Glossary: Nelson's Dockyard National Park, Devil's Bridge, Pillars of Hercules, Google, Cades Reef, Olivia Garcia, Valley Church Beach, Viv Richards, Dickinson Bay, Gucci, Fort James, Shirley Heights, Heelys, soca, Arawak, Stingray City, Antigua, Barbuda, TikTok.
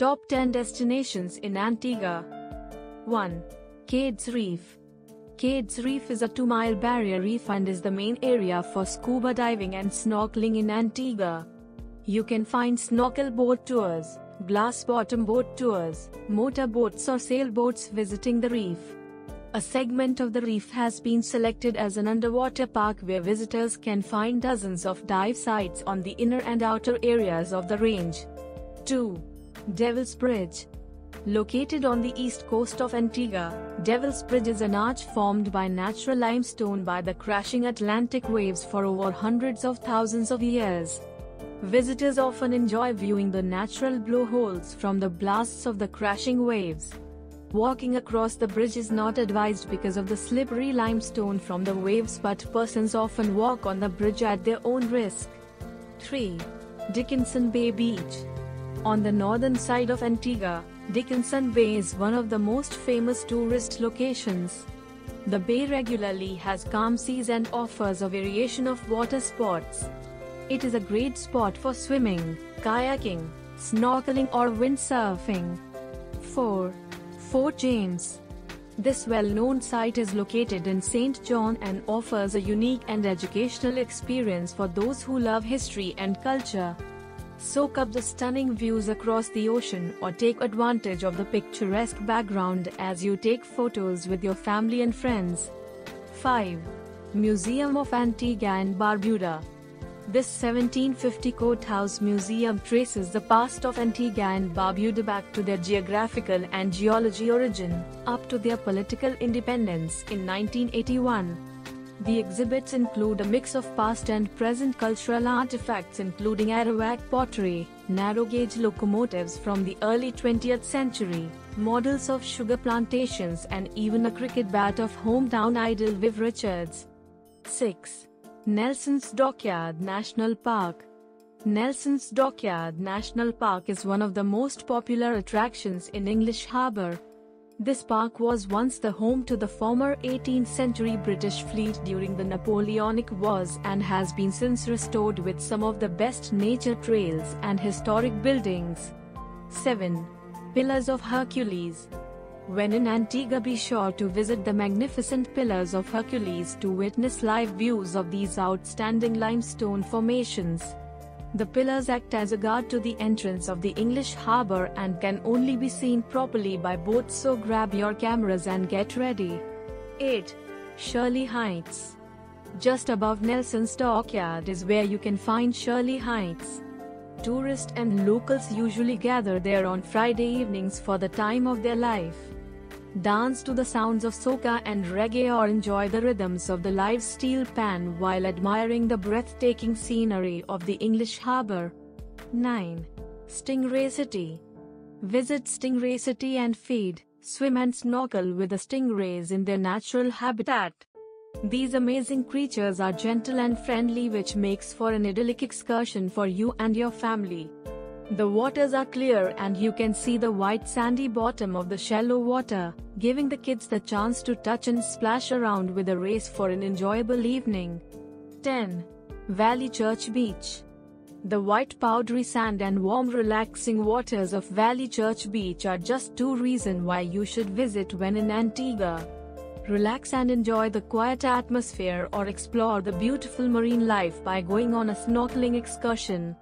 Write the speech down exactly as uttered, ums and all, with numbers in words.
Top ten Destinations in Antigua. One. Cades Reef. Cades Reef is a two mile barrier reef and is the main area for scuba diving and snorkeling in Antigua. You can find snorkel boat tours, glass-bottom boat tours, motor boats or sailboats visiting the reef. A segment of the reef has been selected as an underwater park where visitors can find dozens of dive sites on the inner and outer areas of the range. Two. Devil's Bridge. Located on the east coast of Antigua, Devil's Bridge is an arch formed by natural limestone by the crashing Atlantic waves for over hundreds of thousands of years. Visitors often enjoy viewing the natural blowholes from the blasts of the crashing waves. Walking across the bridge is not advised because of the slippery limestone from the waves, but persons often walk on the bridge at their own risk. Three. Dickinson Bay Beach. On the northern side of Antigua, Dickinson Bay is one of the most famous tourist locations. The bay regularly has calm seas and offers a variation of water sports. It is a great spot for swimming, kayaking, snorkeling or windsurfing. Four. Fort James. This well-known site is located in Saint John and offers a unique and educational experience for those who love history and culture. Soak up the stunning views across the ocean or take advantage of the picturesque background as you take photos with your family and friends. Five. Museum of Antigua and Barbuda. This seventeen fifty courthouse museum traces the past of Antigua and Barbuda back to their geographical and geology origin, up to their political independence in nineteen eighty-one. The exhibits include a mix of past and present cultural artifacts including Arawak pottery, narrow-gauge locomotives from the early twentieth century, models of sugar plantations and even a cricket bat of hometown idol Viv Richards. Six. Nelson's Dockyard National Park. Nelson's Dockyard National Park is one of the most popular attractions in English Harbour. This park was once the home to the former eighteenth century British fleet during the Napoleonic Wars and has been since restored with some of the best nature trails and historic buildings. Seven. Pillars of Hercules. When in Antigua, be sure to visit the magnificent Pillars of Hercules to witness live views of these outstanding limestone formations. The pillars act as a guard to the entrance of the English harbour and can only be seen properly by boats, so grab your cameras and get ready. Eight. Shirley Heights. Just above Nelson's Dockyard is where you can find Shirley Heights. Tourists and locals usually gather there on Friday evenings for the time of their life. Dance to the sounds of soca and reggae or enjoy the rhythms of the live steel pan while admiring the breathtaking scenery of the English harbour. Nine. Stingray City. Visit Stingray City and feed, swim and snorkel with the stingrays in their natural habitat. These amazing creatures are gentle and friendly, which makes for an idyllic excursion for you and your family. The waters are clear and you can see the white sandy bottom of the shallow water, giving the kids the chance to touch and splash around with a race for an enjoyable evening. Ten. Valley Church Beach. The white powdery sand and warm relaxing waters of Valley Church Beach are just two reasons why you should visit when in Antigua. Relax and enjoy the quiet atmosphere or explore the beautiful marine life by going on a snorkeling excursion.